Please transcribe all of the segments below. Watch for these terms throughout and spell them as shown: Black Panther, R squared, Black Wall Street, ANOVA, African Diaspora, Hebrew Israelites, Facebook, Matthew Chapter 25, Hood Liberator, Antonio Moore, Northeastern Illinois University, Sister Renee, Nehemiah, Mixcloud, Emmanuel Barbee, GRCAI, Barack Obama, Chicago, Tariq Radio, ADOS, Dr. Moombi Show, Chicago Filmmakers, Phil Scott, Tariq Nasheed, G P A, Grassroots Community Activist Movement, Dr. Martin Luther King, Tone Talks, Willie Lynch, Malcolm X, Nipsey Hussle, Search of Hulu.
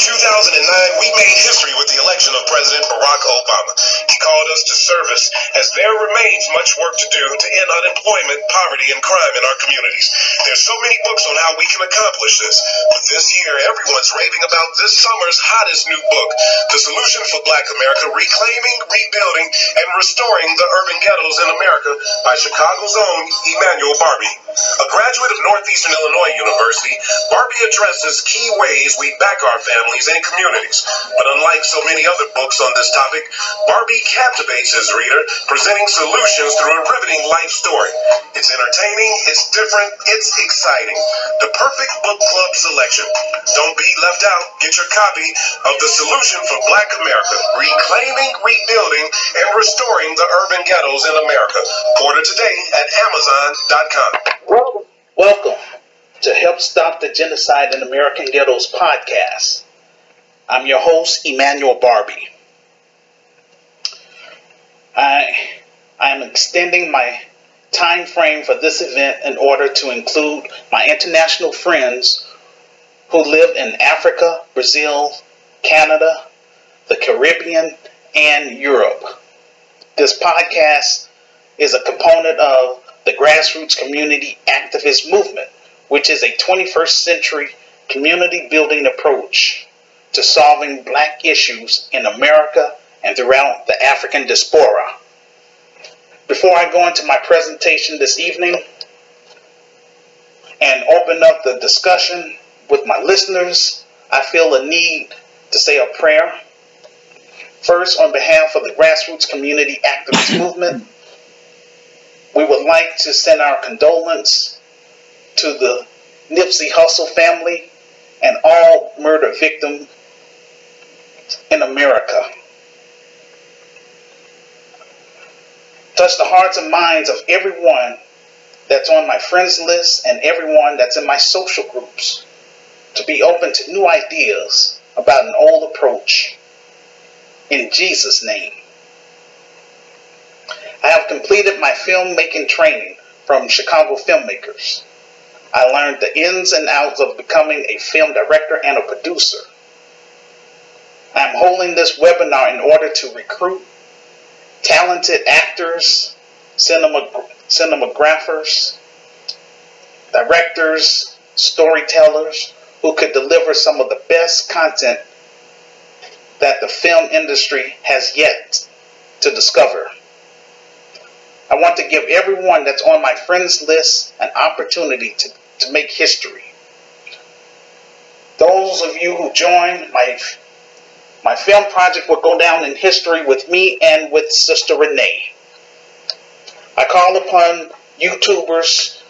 2009, we made history with the election of President Barack Obama. He called us to service, as there remains much work to do to end unemployment, poverty, and crime in our communities. There's so many books on how we can accomplish this, but this year, everyone's raving about this summer's hottest new book, The Solution for Black America, Reclaiming, Rebuilding, and Restoring the Urban Ghettos in America by Chicago's own Emmanuel Barbee. A graduate of Northeastern Illinois University, Barbee addresses key ways we back our families and communities. But unlike so many other books on this topic, Barbee captivates his reader, presenting solutions through a riveting life story. It's entertaining, it's different, it's exciting. The perfect book club selection. Don't be left out. Get your copy of The Solution for Black America, Reclaiming, Rebuilding, and Restoring the Urban Ghettos in America. Order today at Amazon.com. Welcome to Help Stop the Genocide in American Ghettos podcast. I'm your host, Emmanuel Barbee. I am extending my time frame for this event in order to include my international friends who live in Africa, Brazil, Canada, the Caribbean, and Europe. This podcast is a component of the Grassroots Community Activist Movement, which is a 21st century community building approach to solving black issues in America and throughout the African diaspora. Before I go into my presentation this evening and open up the discussion with my listeners, I feel a need to say a prayer. First, on behalf of the Grassroots Community Activist Movement, we would like to send our condolences to the Nipsey Hussle family and all murder victims in America. Touch the hearts and minds of everyone that's on my friends list and everyone that's in my social groups to be open to new ideas about an old approach. In Jesus' name. I have completed my filmmaking training from Chicago Filmmakers. I learned the ins and outs of becoming a film director and a producer. I'm holding this webinar in order to recruit talented actors, cinematographers, directors, storytellers who could deliver some of the best content that the film industry has yet to discover. I want to give everyone that's on my friends list an opportunity to make history. Those of you who join, my film project will go down in history with me and with Sister Renee. I call upon YouTubers,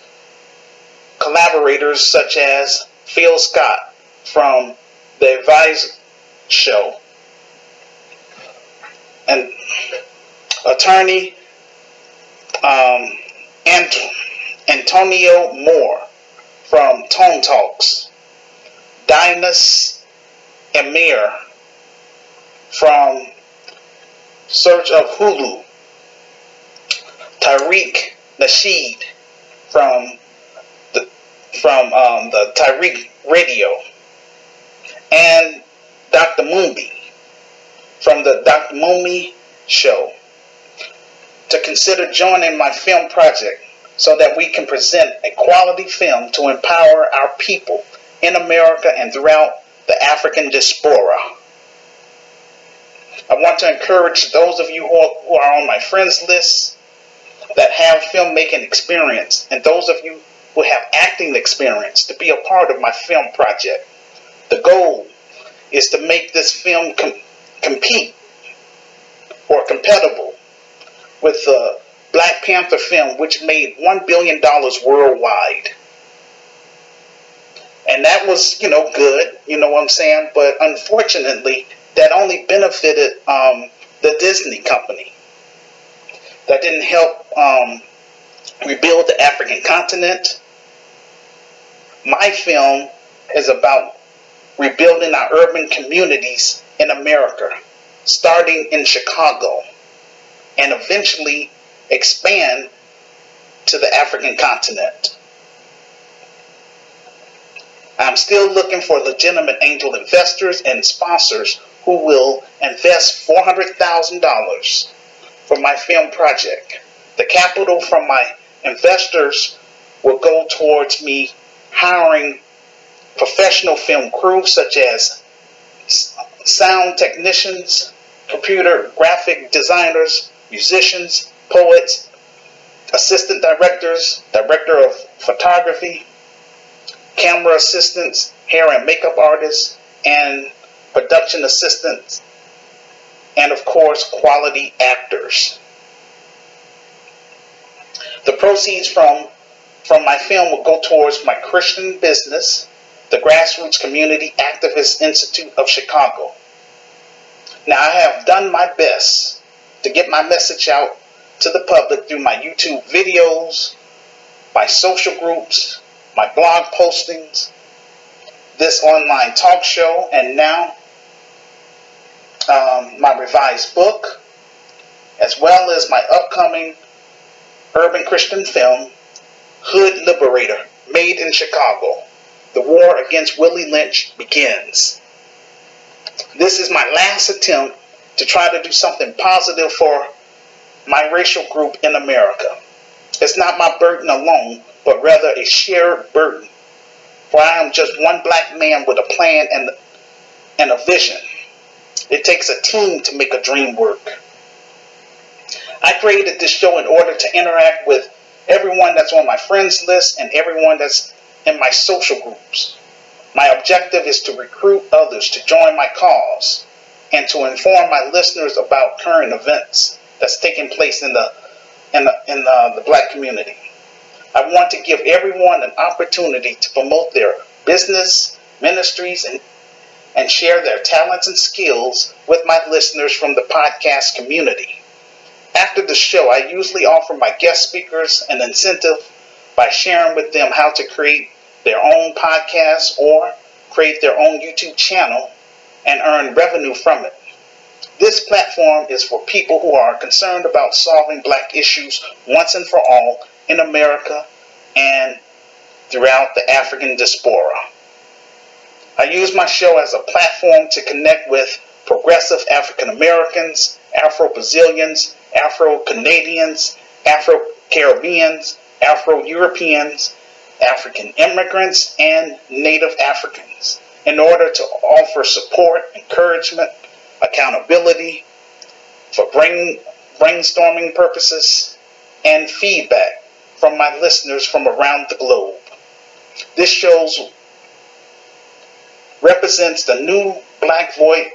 collaborators such as Phil Scott from The Advise Show, and attorney Antonio Moore from Tone Talks, Dinus Amir from Search of Hulu, Tariq Nasheed from the Tariq Radio, and Dr. Moombi from the Dr. Moombi Show, to consider joining my film project so that we can present a quality film to empower our people in America and throughout the African diaspora. I want to encourage those of you who are on my friends list that have filmmaking experience and those of you who have acting experience to be a part of my film project. The goal is to make this film compete or compatible with the Black Panther film, which made $1 billion worldwide. And that was, good, but unfortunately, that only benefited the Disney company. That didn't help rebuild the African continent. My film is about rebuilding our urban communities in America, starting in Chicago, and eventually expand to the African continent. I I'm still looking for legitimate angel investors and sponsors who will invest $400,000 for my film project. The capital from my investors will go towards me hiring professional film crews such as sound technicians, computer graphic designers, musicians, poets, assistant directors, director of photography, camera assistants, hair and makeup artists, and production assistants, and of course, quality actors. The proceeds from my film will go towards my Christian business, the Grassroots Community Activist Institute of Chicago. Now, I have done my best to get my message out to the public through my YouTube videos, my social groups, my blog postings, this online talk show, and now my revised book, as well as my upcoming urban Christian film, Hood Liberator, Made in Chicago. The war against Willie Lynch begins. This is my last attempt to try to do something positive for my racial group in America. It's not my burden alone, but rather a shared burden. For I am just one black man with a plan and a vision. It takes a team to make a dream work. I created this show in order to interact with everyone that's on my friends list and everyone that's in my social groups. My objective is to recruit others to join my cause and to inform my listeners about current events that's taking place in the black community. I want to give everyone an opportunity to promote their business, ministries, and share their talents and skills with my listeners from the podcast community. After the show, I usually offer my guest speakers an incentive by sharing with them how to create their own podcast or create their own YouTube channel and earn revenue from it. This platform is for people who are concerned about solving black issues once and for all in America and throughout the African diaspora. I use my show as a platform to connect with progressive African Americans, Afro-Brazilians, Afro-Canadians, Afro-Caribbeans, Afro-Europeans, African immigrants, and Native Africans in order to offer support, encouragement, accountability for brainstorming purposes, and feedback from my listeners from around the globe. This show represents the new black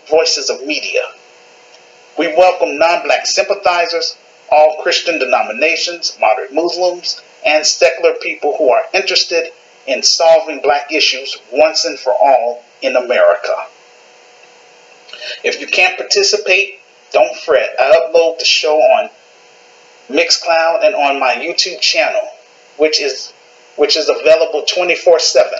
voices of media. We welcome non-black sympathizers, all Christian denominations, moderate Muslims, and secular people who are interested in solving black issues once and for all in America. If you can't participate, don't fret. I upload the show on Mixcloud and on my YouTube channel, which is available 24/7.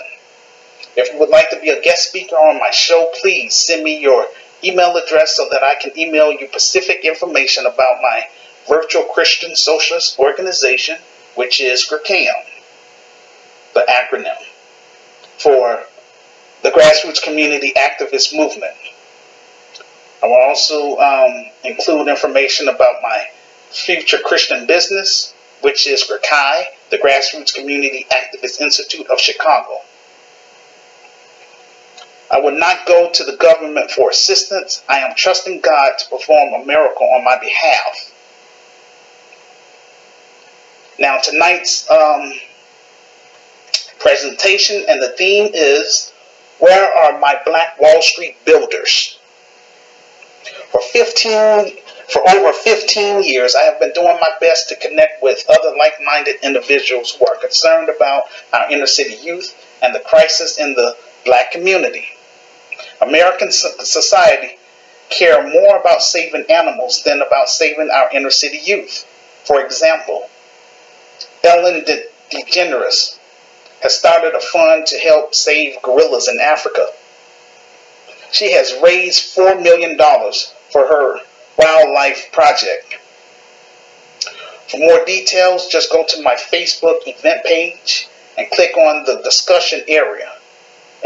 If you would like to be a guest speaker on my show, please send me your email address so that I can email you specific information about my virtual Christian Socialist Organization, which is GRCAM, the acronym for the Grassroots Community Activist Movement. I will also include information about my future Christian business, which is RACAI, the Grassroots Community Activist Institute of Chicago. I will not go to the government for assistance. I am trusting God to perform a miracle on my behalf. Now, tonight's presentation and the theme is, where are my black Wall Street builders? For over 15 years, I have been doing my best to connect with other like-minded individuals who are concerned about our inner-city youth and the crisis in the black community. American society cares more about saving animals than about saving our inner-city youth. For example, Ellen DeGeneres has started a fund to help save gorillas in Africa. She has raised $4 million for her wildlife project. For more details, just go to my Facebook event page and click on the discussion area.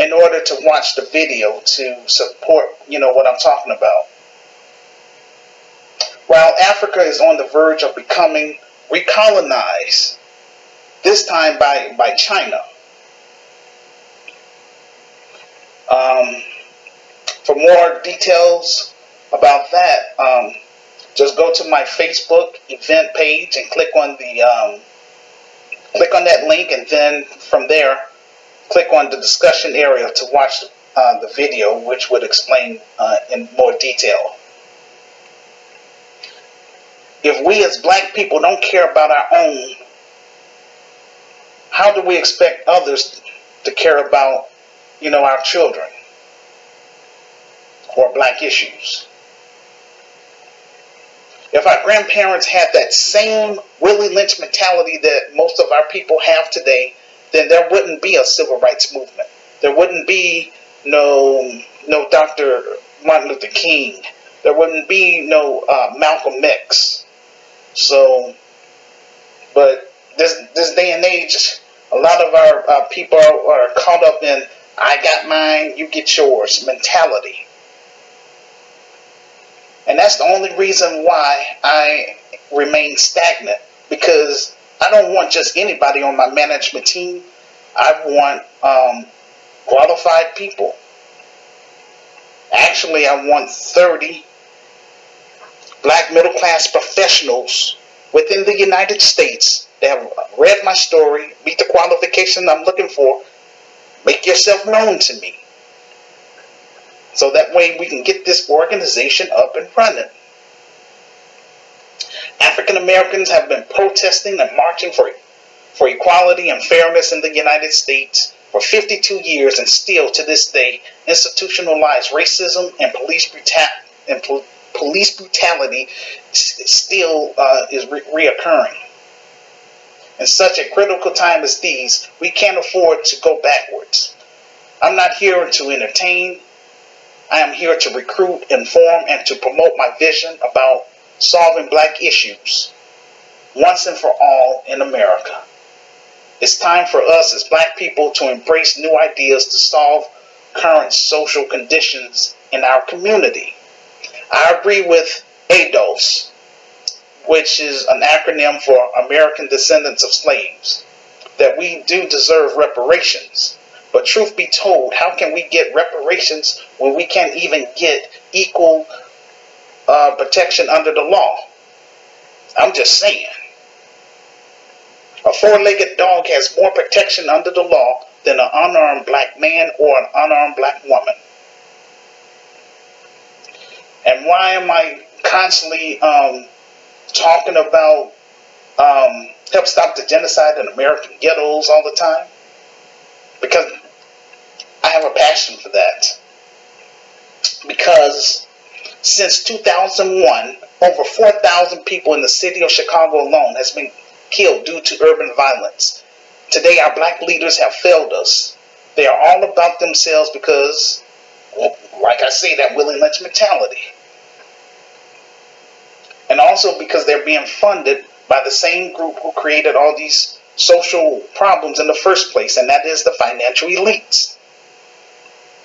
in order to watch the video to support, what I'm talking about. While Africa is on the verge of becoming recolonized, this time by China. For more details about that, just go to my Facebook event page and click on the click on that link, and then from there, click on the discussion area to watch the video, which would explain in more detail. If we as black people don't care about our own, how do we expect others to care about, our children or black issues? If our grandparents had that same Willie Lynch mentality that most of our people have today, then there wouldn't be a civil rights movement. There wouldn't be no Dr. Martin Luther King. There wouldn't be no Malcolm X. So, but this day and age, a lot of our people are caught up in "I got mine, you get yours" mentality. And that's the only reason why I remain stagnant, because I don't want just anybody on my management team. I want qualified people. Actually, I want 30 black middle-class professionals within the United States that have read my story, meet the qualification I'm looking for. Make yourself known to me, so that way we can get this organization up and running. African Americans have been protesting and marching for equality and fairness in the United States for 52 years, and still to this day, institutionalized racism and police brutality still is reoccurring. In such a critical time as these, we can't afford to go backwards. I'm not here to entertain. I am here to recruit, inform, and to promote my vision about solving black issues once and for all in America. It's time for us as black people to embrace new ideas to solve current social conditions in our community. I agree with ADOS, which is an acronym for American Descendants of Slaves, that we do deserve reparations. But truth be told, how can we get reparations when we can't even get equal protection under the law? I'm just saying. A four-legged dog has more protection under the law than an unarmed black man or an unarmed black woman. And why am I constantly talking about help stop the genocide in American ghettos all the time? Because I have a passion for that. Because since 2001, over 4,000 people in the city of Chicago alone has been killed due to urban violence. Today, our black leaders have failed us. They are all about themselves because, well, like I say, that Willie Lynch mentality. And also because they're being funded by the same group who created all these social problems in the first place, and that is the financial elites.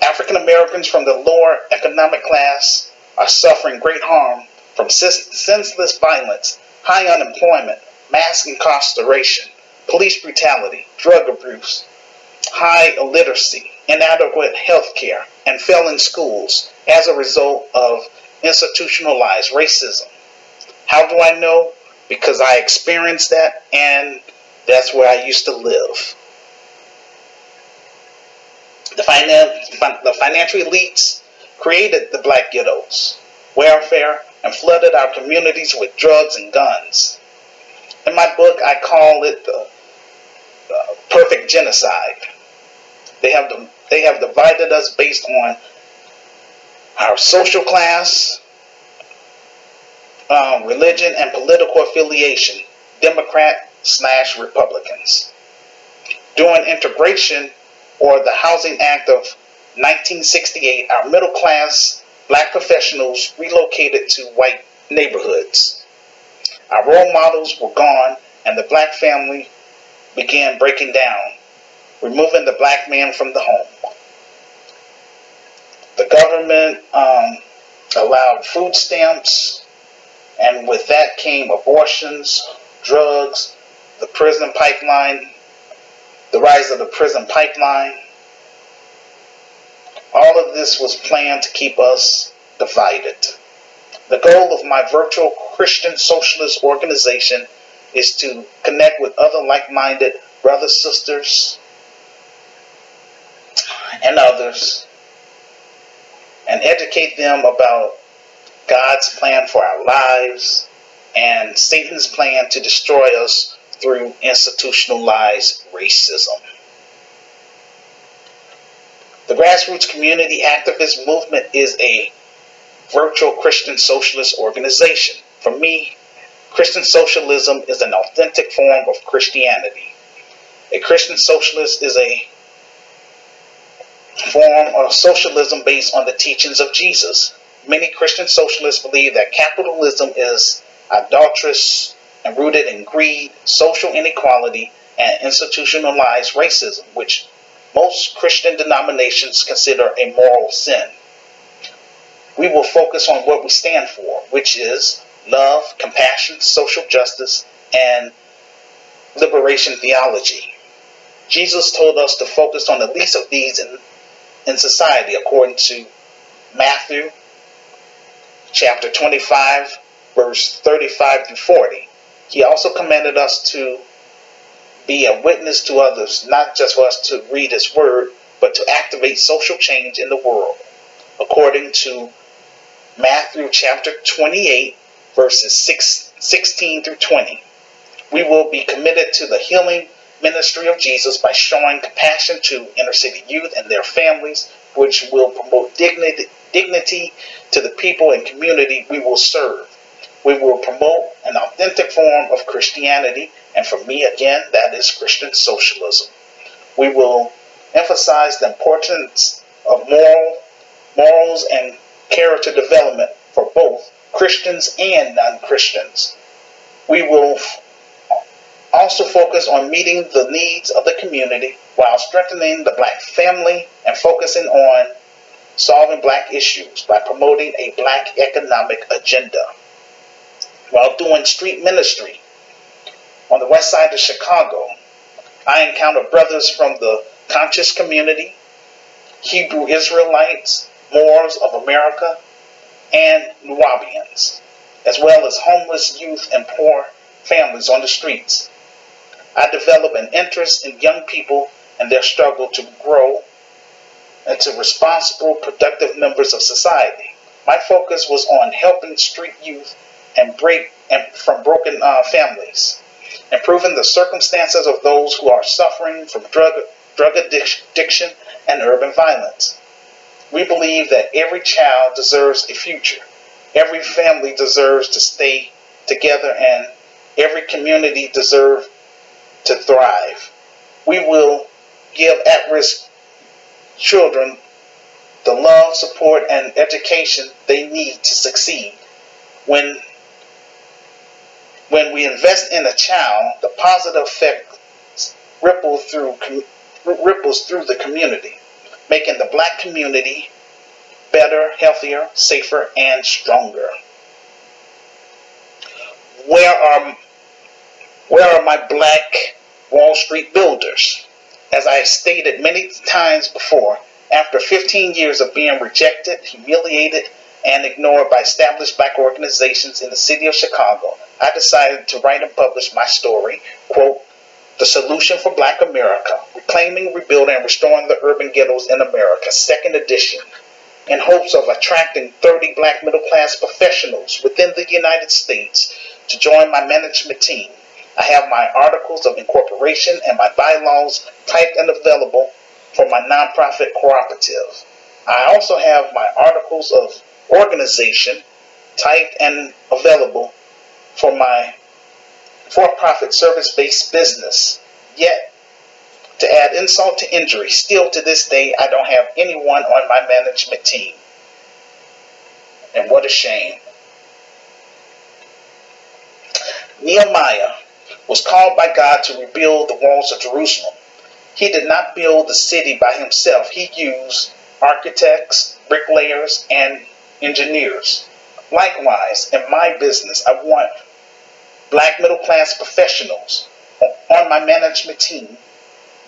African Americans from the lower economic class are suffering great harm from senseless violence, high unemployment, mass incarceration, police brutality, drug abuse, high illiteracy, inadequate health care, and failing schools as a result of institutionalized racism. How do I know? Because I experienced that, and that's where I used to live. The financial elites created the black ghettos, welfare, and flooded our communities with drugs and guns. In my book, I call it the perfect genocide. They have divided us based on our social class, religion, and political affiliation, Democrat/Republicans. During integration, or the Housing Act of 1968, our middle-class black professionals relocated to white neighborhoods. Our role models were gone, and the black family began breaking down, removing the black man from the home. the government allowed food stamps, and with that came abortions, drugs, the prison pipeline, the rise of the prison pipeline. All of this was planned to keep us divided. The goal of my virtual Christian socialist organization is to connect with other like-minded brothers, sisters, and others, and educate them about God's plan for our lives and Satan's plan to destroy us through institutionalized racism. The Grassroots Community Activist Movement is a virtual Christian socialist organization. For me, Christian socialism is an authentic form of Christianity. A Christian socialist is a form of socialism based on the teachings of Jesus. Many Christian socialists believe that capitalism is idolatrous and rooted in greed, social inequality, and institutionalized racism, which most Christian denominations consider a moral sin. We will focus on what we stand for, which is love, compassion, social justice, and liberation theology. Jesus told us to focus on the least of these in society, according to Matthew chapter 25, verse 35 through 40. He also commanded us to be a witness to others, not just for us to read his word, but to activate social change in the world, according to Matthew chapter 28, verses 16 through 20. We will be committed to the healing ministry of Jesus by showing compassion to inner city youth and their families, which will promote dignity to the people and community we will serve. We will promote an authentic form of Christianity, and for me, again, that is Christian socialism. We will emphasize the importance of morals and character development for both Christians and non-Christians. We will also focus on meeting the needs of the community while strengthening the black family and focusing on solving black issues by promoting a black economic agenda. While doing street ministry on the west side of Chicago, I encountered brothers from the conscious community, Hebrew Israelites, Moors of America, and Nubians, as well as homeless youth and poor families on the streets. I developed an interest in young people and their struggle to grow into responsible, productive members of society. My focus was on helping street youth and from broken families, improving the circumstances of those who are suffering from drug addiction and urban violence. We believe that every child deserves a future, every family deserves to stay together, and every community deserves to thrive. We will give at-risk children the love, support, and education they need to succeed. When we invest in a child, the positive effect ripples through the community, making the black community better, healthier, safer, and stronger. Where are my black Wall Street builders? As I stated many times before, after 15 years of being rejected, humiliated, and ignored by established black organizations in the city of Chicago, I decided to write and publish my story, quote, "The Solution for Black America, Reclaiming, Rebuilding, and Restoring the Urban Ghettos in America, Second Edition," in hopes of attracting 30 black middle-class professionals within the United States to join my management team. I have my articles of incorporation and my bylaws typed and available for my nonprofit cooperative. I also have my articles of organization typed and available for my for-profit service-based business. Yet, to add insult to injury, still to this day, I don't have anyone on my management team. And what a shame. Nehemiah was called by God to rebuild the walls of Jerusalem. He did not build the city by himself. He used architects, bricklayers, and engineers. Likewise, in my business, I want black middle-class professionals on my management team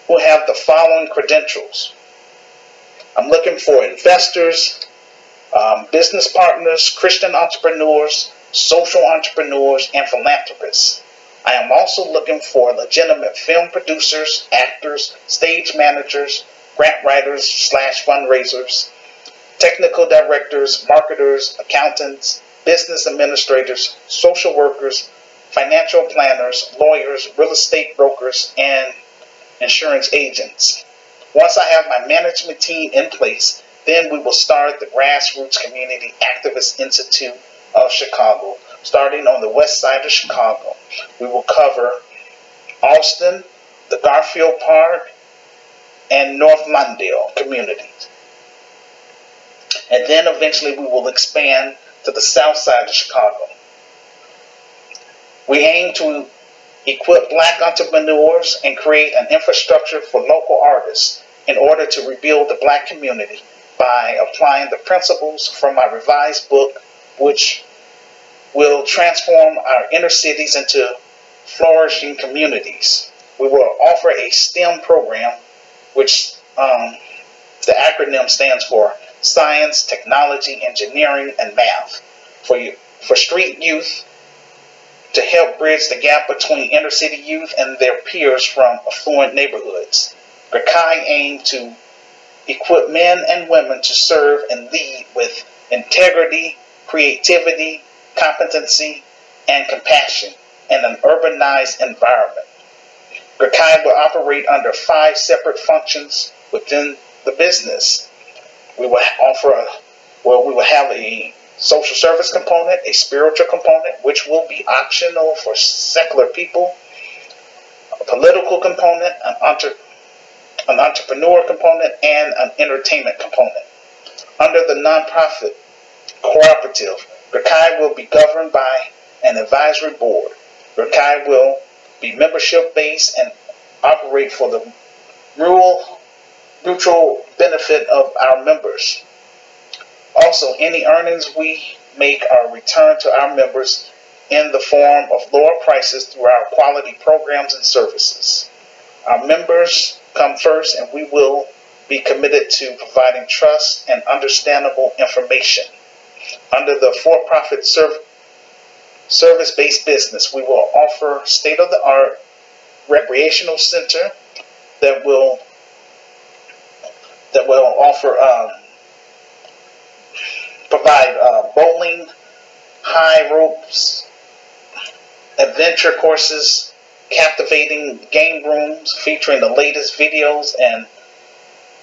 who have the following credentials. I'm looking for investors, business partners, Christian entrepreneurs, social entrepreneurs, and philanthropists. I am also looking for legitimate film producers, actors, stage managers, grant writers / fundraisers, technical directors, marketers, accountants, business administrators, social workers, financial planners, lawyers, real estate brokers, and insurance agents. Once I have my management team in place, then we will start the Grassroots Community Activist Institute of Chicago, starting on the west side of Chicago. We will cover Austin, the Garfield Park, and North Lawndale communities. And then eventually we will expand to the south side of Chicago. We aim to equip black entrepreneurs and create an infrastructure for local artists in order to rebuild the black community by applying the principles from my revised book, which will transform our inner cities into flourishing communities. We will offer a STEM program, which the acronym stands for Science, Technology, Engineering, and Math, for street youth, to help bridge the gap between inner city youth and their peers from affluent neighborhoods. GRCAI aim to equip men and women to serve and lead with integrity, creativity, competency, and compassion in an urbanized environment. GRCAI will operate under 5 separate functions within the business. We will offer we will have a social service component, a spiritual component, which will be optional for secular people, a political component, an entrepreneur component, and an entertainment component. Under the nonprofit cooperative, GRCAI will be governed by an advisory board. GRCAI will be membership-based and operate for the mutual benefit of our members. Also, any earnings we make are returned to our members in the form of lower prices through our quality programs and services. Our members come first, and we will be committed to providing trust and understandable information. Under the for-profit service-based business, we will offer state-of-the-art recreational center that will provide bowling, high ropes, adventure courses, captivating game rooms featuring the latest videos and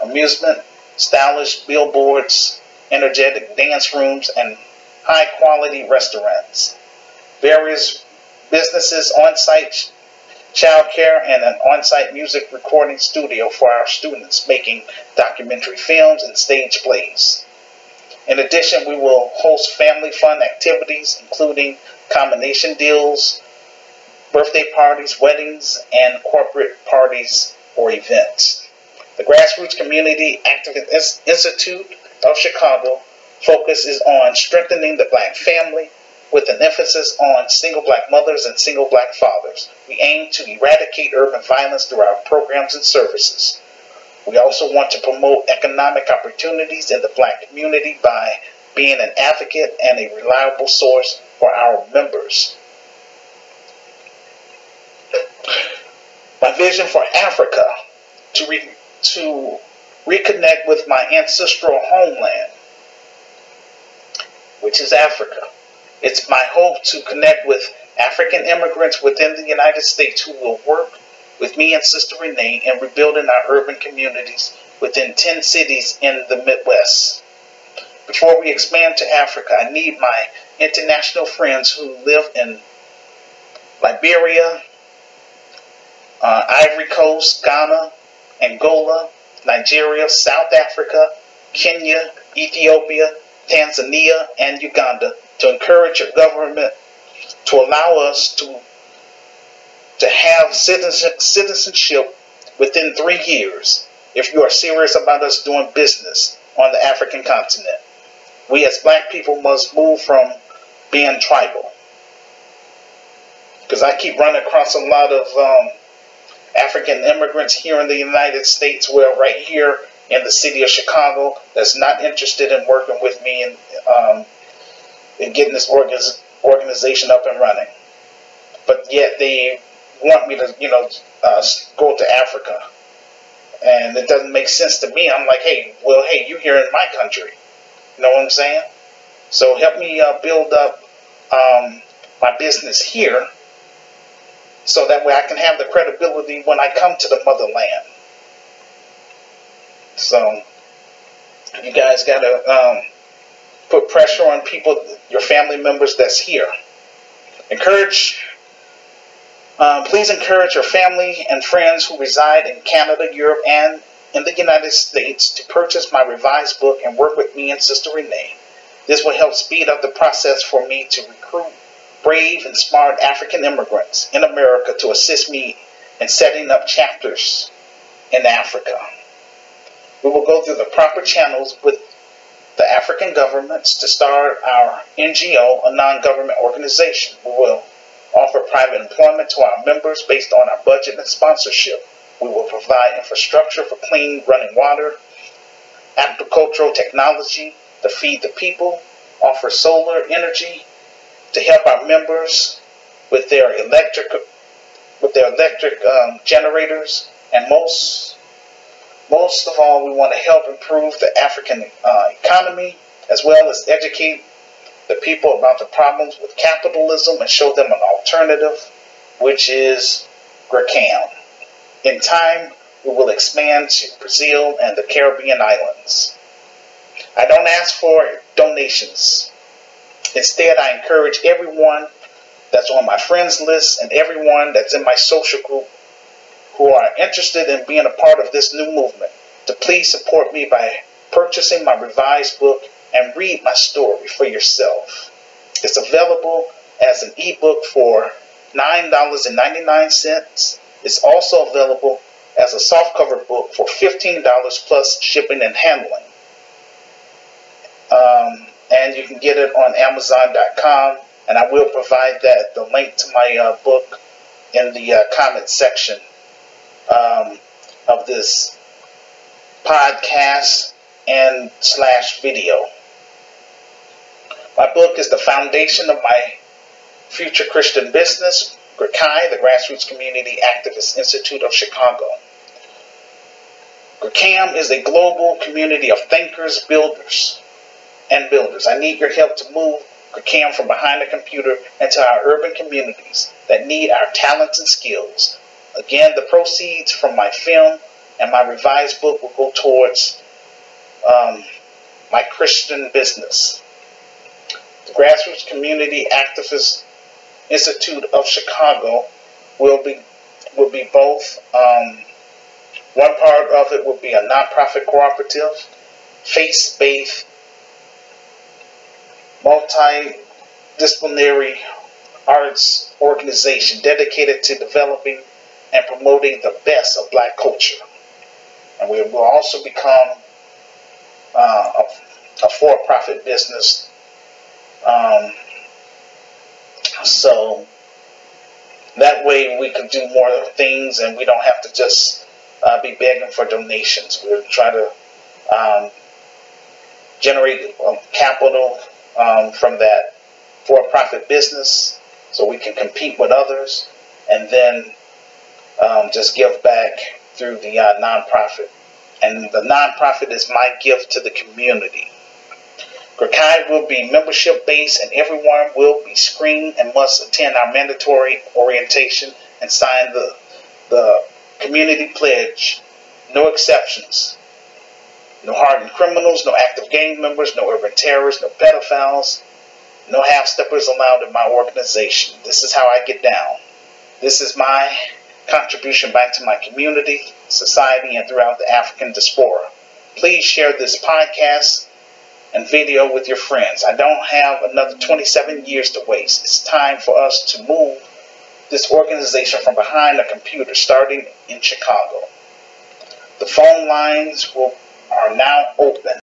amusement, stylish billboards, energetic dance rooms, and high-quality restaurants. Various businesses, on-site childcare, and an on-site music recording studio for our students making documentary films and stage plays. In addition, we will host family fun activities, including combination deals, birthday parties, weddings, and corporate parties or events. The Grassroots Community Activist Institute of Chicago focuses on strengthening the black family with an emphasis on single black mothers and single black fathers. We aim to eradicate urban violence through our programs and services. We also want to promote economic opportunities in the black community by being an advocate and a reliable source for our members. My vision for Africa: to reconnect with my ancestral homeland, which is Africa. It's my hope to connect with African immigrants within the United States who will work with me and Sister Renee in rebuilding our urban communities within 10 cities in the Midwest. Before we expand to Africa, I need my international friends who live in Liberia, Ivory Coast, Ghana, Angola, Nigeria, South Africa, Kenya, Ethiopia, Tanzania, and Uganda to encourage your government to allow us to have citizenship within 3 years if you are serious about us doing business on the African continent. We as black people must move from being tribal. Because I keep running across a lot of African immigrants here in the United States, well, right here in the city of Chicago, that's not interested in working with me and getting this organization up and running. But yet they want me to, go to Africa. And it doesn't make sense to me. I'm like, hey, you're here in my country. You know what I'm saying? So help me build up my business here so that way I can have the credibility when I come to the motherland. So you guys got to put pressure on people, your family members that's here. Please encourage your family and friends who reside in Canada, Europe, and in the United States to purchase my revised book and work with me and Sister Renee. This will help speed up the process for me to recruit brave and smart African immigrants in America to assist me in setting up chapters in Africa. We will go through the proper channels with the African governments to start our NGO, a non-government organization. We will offer private employment to our members based on our budget and sponsorship. We will provide infrastructure for clean running water, agricultural technology to feed the people, offer solar energy to help our members with their electric generators, and most of all, we want to help improve the African economy, as well as educate the people about the problems with capitalism and show them an alternative, which is GRCAM. In time, we will expand to Brazil and the Caribbean islands. I don't ask for donations. Instead, I encourage everyone that's on my friends list and everyone that's in my social group who are interested in being a part of this new movement to please support me by purchasing my revised book and read my story for yourself. It's available as an ebook for $9.99. It's also available as a softcover book for $15 plus shipping and handling. And you can get it on Amazon.com, and I will provide the link to my book in the comment section of this podcast and / video. My book is the foundation of my future Christian business, GRCAI, the Grassroots Community Activist Institute of Chicago. GRCAM is a global community of thinkers, builders. I need your help to move GRCAM from behind the computer into our urban communities that need our talents and skills. Again, the proceeds from my film and my revised book will go towards my Christian business. The Grassroots Community Activist Institute of Chicago will be both. One part of it will be a nonprofit cooperative, faith-based, multidisciplinary arts organization dedicated to developing and promoting the best of black culture. And we will also become a for-profit business. So that way we can do more things, and we don't have to just be begging for donations. We'll try to generate capital from that for-profit business so we can compete with others, and then just give back through the nonprofit. And the nonprofit is my gift to the community. GRCAI will be membership-based, and everyone will be screened and must attend our mandatory orientation and sign the community pledge. No exceptions. No hardened criminals, no active gang members, no urban terrorists, no pedophiles, no half-steppers allowed in my organization. This is how I get down. This is my contribution back to my community, society, and throughout the African diaspora. Please share this podcast and video with your friends. I don't have another 27 years to waste. It's time for us to move this organization from behind a computer, starting in Chicago. The phone lines are now open.